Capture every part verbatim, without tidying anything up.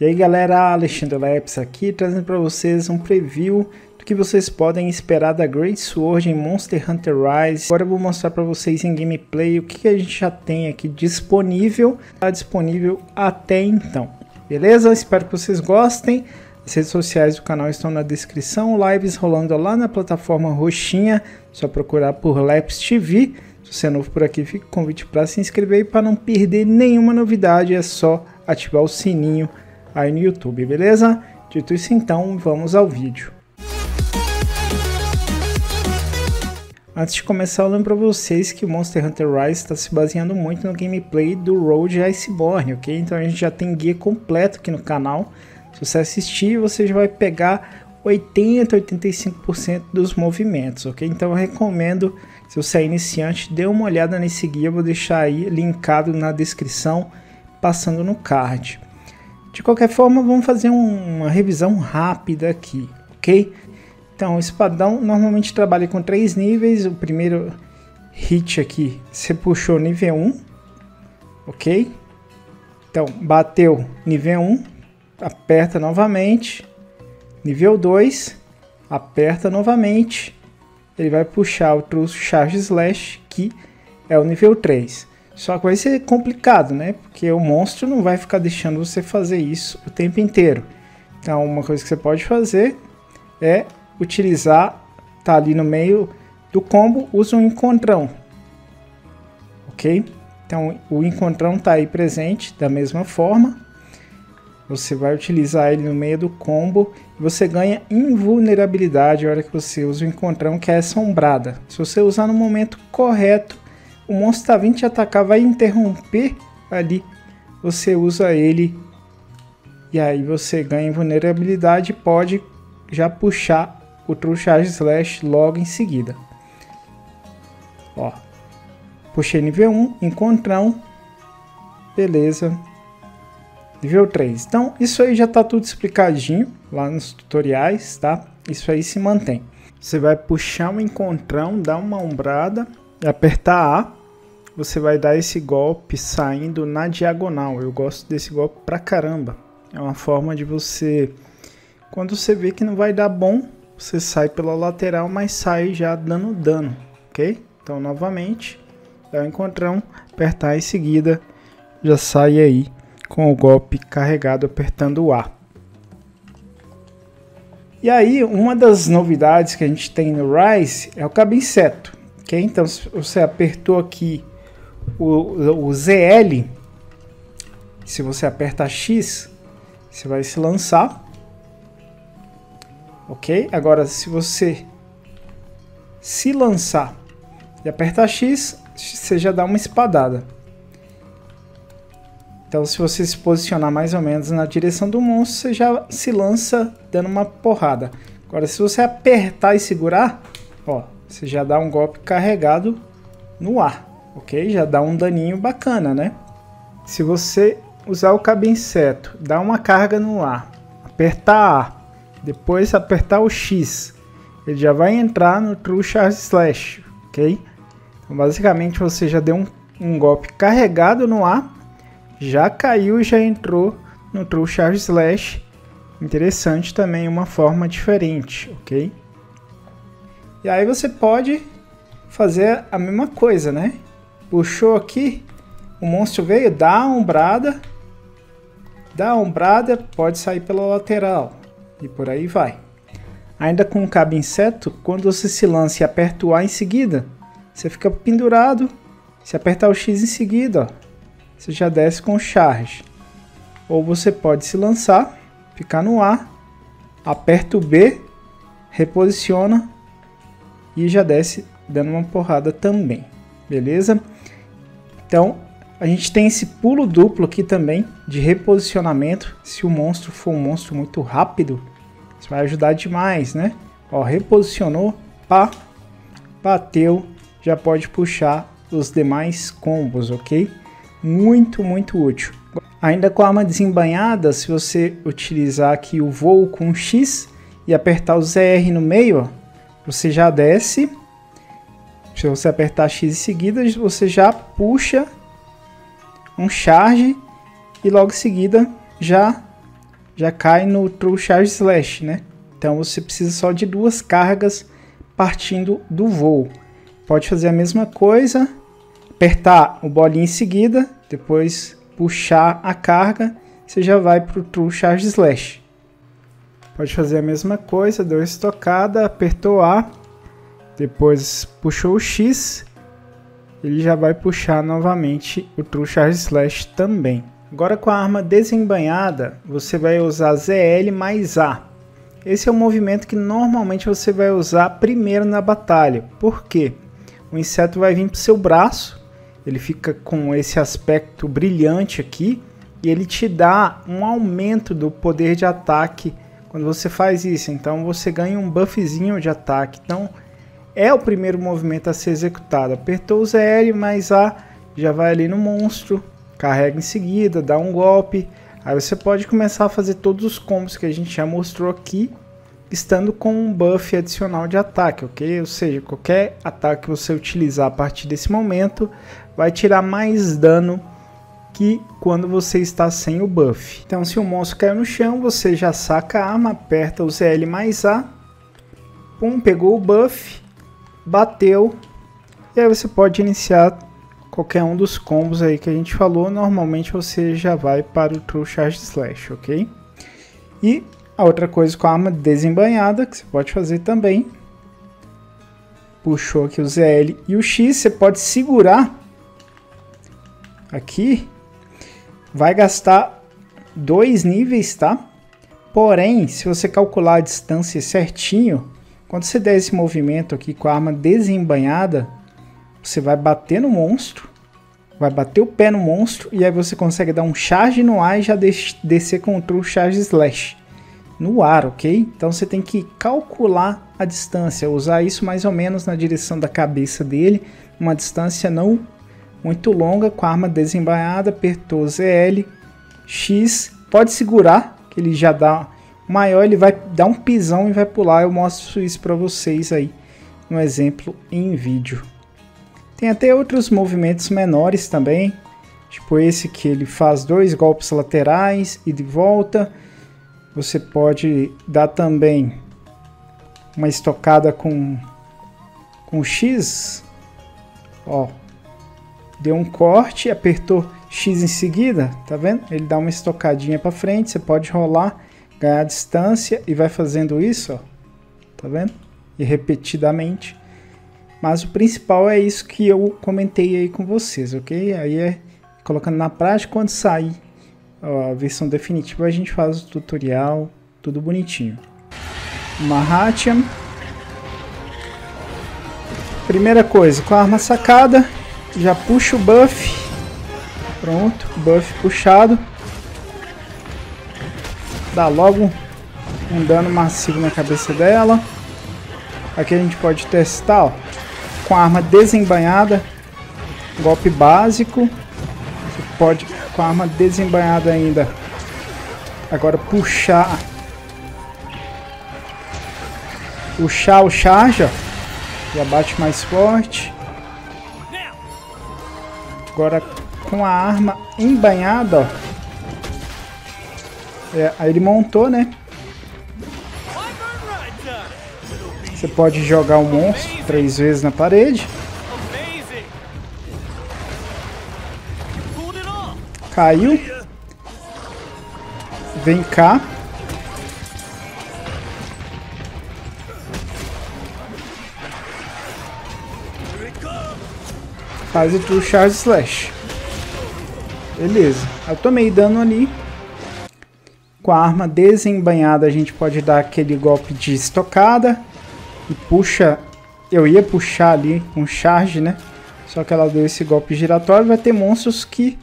E aí galera, Alexandre Leps aqui, trazendo para vocês um preview do que vocês podem esperar da Great Sword em Monster Hunter Rise. Agora eu vou mostrar para vocês em gameplay o que a gente já tem aqui disponível, está disponível até então. Beleza? Espero que vocês gostem. As redes sociais do canal estão na descrição, lives rolando lá na plataforma roxinha, só procurar por LepsTV. Se você é novo por aqui, fica o convite para se inscrever e para não perder nenhuma novidade, é só ativar o sininho aí no YouTube, beleza? Dito isso então, vamos ao vídeo. Antes de começar, eu lembro para vocês que Monster Hunter Rise está se baseando muito no gameplay do Road to Iceborne, ok? Então a gente já tem guia completo aqui no canal. Se você assistir, você já vai pegar oitenta a oitenta e cinco por cento dos movimentos, ok? Então eu recomendo, se você é iniciante, dê uma olhada nesse guia, eu vou deixar aí linkado na descrição, passando no card. De qualquer forma, vamos fazer uma revisão rápida aqui, ok? Então, o espadão normalmente trabalha com três níveis. O primeiro hit aqui, você puxou nível um, ok? Então, bateu nível um, aperta novamente, nível dois, aperta novamente, ele vai puxar o True Charge Slash, que é o nível três. Só que vai ser complicado, né? Porque o monstro não vai ficar deixando você fazer isso o tempo inteiro. Então, uma coisa que você pode fazer é utilizar, tá ali no meio do combo, usa um encontrão, ok? Então, o encontrão tá aí presente da mesma forma. Você vai utilizar ele no meio do combo e você ganha invulnerabilidade na hora que você usa o encontrão, que é assombrada. Se você usar no momento correto, o monstro está vindo te atacar, vai interromper ali. Você usa ele e aí você ganha invulnerabilidade e pode já puxar o True Charge Slash logo em seguida. Ó, puxei nível um, encontrão, beleza. Nível três. Então, isso aí já está tudo explicadinho lá nos tutoriais, tá? Isso aí se mantém. Você vai puxar um encontrão, dar uma ombrada, apertar A. Você vai dar esse golpe saindo na diagonal. Eu gosto desse golpe pra caramba. É uma forma de você... Quando você vê que não vai dar bom, você sai pela lateral, mas sai já dando dano, ok? Então, novamente, dá um encontrão, apertar em seguida, já sai aí com o golpe carregado apertando o A. E aí, uma das novidades que a gente tem no Rise é o cabe-inseto, ok? Então, se você apertou aqui o, o Z L, se você apertar X, você vai se lançar, ok? Agora, se você se lançar e apertar X, você já dá uma espadada. Então, se você se posicionar mais ou menos na direção do monstro, você já se lança dando uma porrada. Agora, se você apertar e segurar, ó, você já dá um golpe carregado no ar, ok? Já dá um daninho bacana, né? Se você usar o cabe-inseto, dá uma carga no ar, apertar A, depois apertar o X, ele já vai entrar no True Charge Slash, ok? Então, basicamente, você já deu um, um golpe carregado no ar, já caiu e já entrou no True Charge Slash. Interessante também, uma forma diferente, ok? E aí você pode fazer a mesma coisa, né? Puxou aqui, o monstro veio, dá a ombrada, dá a ombrada, pode sair pela lateral e por aí vai. Ainda com o cabe-inseto, quando você se lança e aperta o A em seguida, você fica pendurado, se apertar o X em seguida, ó, você já desce com charge, ou você pode se lançar, ficar no ar, aperta o B, reposiciona e já desce dando uma porrada também, beleza? Então a gente tem esse pulo duplo aqui também de reposicionamento. Se o monstro for um monstro muito rápido, isso vai ajudar demais, né? Ó, reposicionou, pá, bateu, já pode puxar os demais combos, ok? Muito, muito útil. Ainda com a arma desembainhada, se você utilizar aqui o voo com X e apertar o Z R no meio, ó, você já desce. Se você apertar X em seguida, você já puxa um charge e logo em seguida já já cai no True Charge Slash, né? Então você precisa só de duas cargas partindo do voo. Pode fazer a mesma coisa, apertar o bolinho em seguida, depois puxar a carga, você já vai para o True Charge Slash. Pode fazer a mesma coisa, deu estocada, apertou A, depois puxou o X, ele já vai puxar novamente o True Charge Slash também. Agora com a arma desembainhada, você vai usar Z L mais A. Esse é o movimento que normalmente você vai usar primeiro na batalha. Por quê? O inseto vai vir para o seu braço, ele fica com esse aspecto brilhante aqui, e ele te dá um aumento do poder de ataque quando você faz isso. Então você ganha um buffzinho de ataque. Então é o primeiro movimento a ser executado. Apertou o Z L mais A, já vai ali no monstro, carrega em seguida, dá um golpe. Aí você pode começar a fazer todos os combos que a gente já mostrou aqui, estando com um buff adicional de ataque, ok? Ou seja, qualquer ataque que você utilizar a partir desse momento vai tirar mais dano que quando você está sem o buff. Então se o monstro caiu no chão, você já saca a arma, aperta o Z L mais A, pum, pegou o buff, bateu, e aí você pode iniciar qualquer um dos combos aí que a gente falou. Normalmente você já vai para o True Charge Slash, ok? E a outra coisa com a arma desembainhada que você pode fazer também, puxou aqui o Z L e o X, você pode segurar aqui, vai gastar dois níveis, tá? Porém, se você calcular a distância certinho, quando você der esse movimento aqui com a arma desembainhada, você vai bater no monstro, vai bater o pé no monstro, e aí você consegue dar um charge no ar e já descer com o True Charge Slash no ar, ok? Então você tem que calcular a distância, usar isso mais ou menos na direção da cabeça dele, uma distância não muito longa, com a arma desembainhada, apertou Z L, X, pode segurar, que ele já dá maior, ele vai dar um pisão e vai pular. Eu mostro isso para vocês aí no exemplo em vídeo. Tem até outros movimentos menores também, tipo esse que ele faz dois golpes laterais e de volta. Você pode dar também uma estocada com, com X, ó, deu um corte, apertou X em seguida, tá vendo? Ele dá uma estocadinha para frente, você pode rolar, ganhar distância e vai fazendo isso, ó, tá vendo? E repetidamente. Mas o principal é isso que eu comentei aí com vocês, ok? Aí é colocando na prática, quando sair a versão definitiva a gente faz o tutorial, tudo bonitinho. Mahatiam. Primeira coisa, com a arma sacada, já puxa o buff. Pronto, buff puxado. Dá logo um dano massivo na cabeça dela. Aqui a gente pode testar, ó. Com a arma desembainhada, golpe básico, você pode com a arma desembainhada ainda, agora puxar, puxar o charge, ó, já bate mais forte. Agora com a arma embainhada, ó, é, aí ele montou, né? Você pode jogar o monstro três vezes na parede. Caiu. Vem cá. Faz o True Charge Slash. Beleza. Eu tomei dano ali. Com a arma desembainhada a gente pode dar aquele golpe de estocada. E puxa, eu ia puxar ali um charge, né? Só que ela deu esse golpe giratório. Vai ter monstros que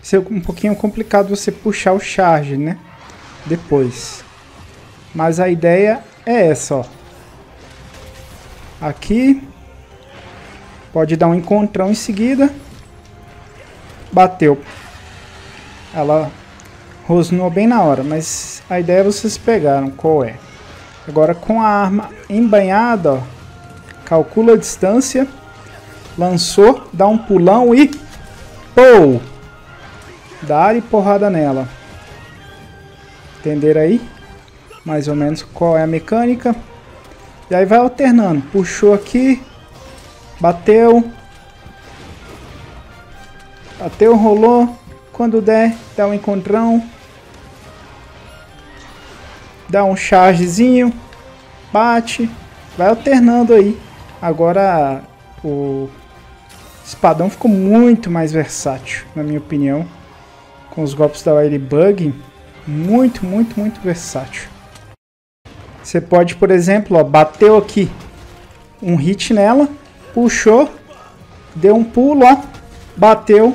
ser um pouquinho complicado você puxar o charge, né? Depois. Mas a ideia é essa, ó. Aqui. Pode dar um encontrão em seguida. Bateu. Ela rosnou bem na hora, mas a ideia vocês pegaram qual é. Agora com a arma embainhada, ó, calcula a distância, lançou, dá um pulão e pou! Dá e porrada nela. Entenderam aí? Mais ou menos qual é a mecânica. E aí vai alternando. Puxou aqui. Bateu. Bateu, rolou. Quando der, dá um encontrão. Dá um chargezinho. Bate. Vai alternando aí. Agora o espadão ficou muito mais versátil, na minha opinião. Com os golpes da Wild Bug. Muito, muito, muito versátil. Você pode, por exemplo, ó, bateu aqui. Um hit nela. Puxou. Deu um pulo, ó. Bateu.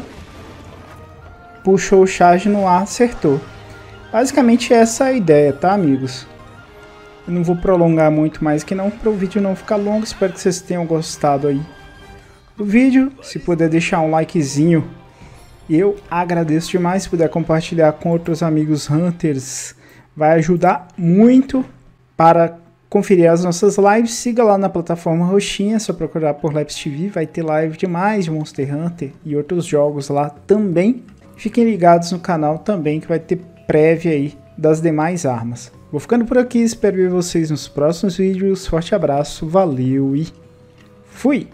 Puxou o charge no ar, acertou. Basicamente essa é a ideia, tá, amigos? Eu não vou prolongar muito mais que não, para o vídeo não ficar longo. Espero que vocês tenham gostado aí do vídeo. Se puder deixar um likezinho, eu agradeço demais. Se puder compartilhar com outros amigos hunters, vai ajudar muito. Para conferir as nossas lives, siga lá na plataforma roxinha, é só procurar por LepsTV, vai ter live demais de Monster Hunter e outros jogos lá também. Fiquem ligados no canal também, que vai ter prévia aí das demais armas. Vou ficando por aqui, espero ver vocês nos próximos vídeos. Forte abraço, valeu e fui!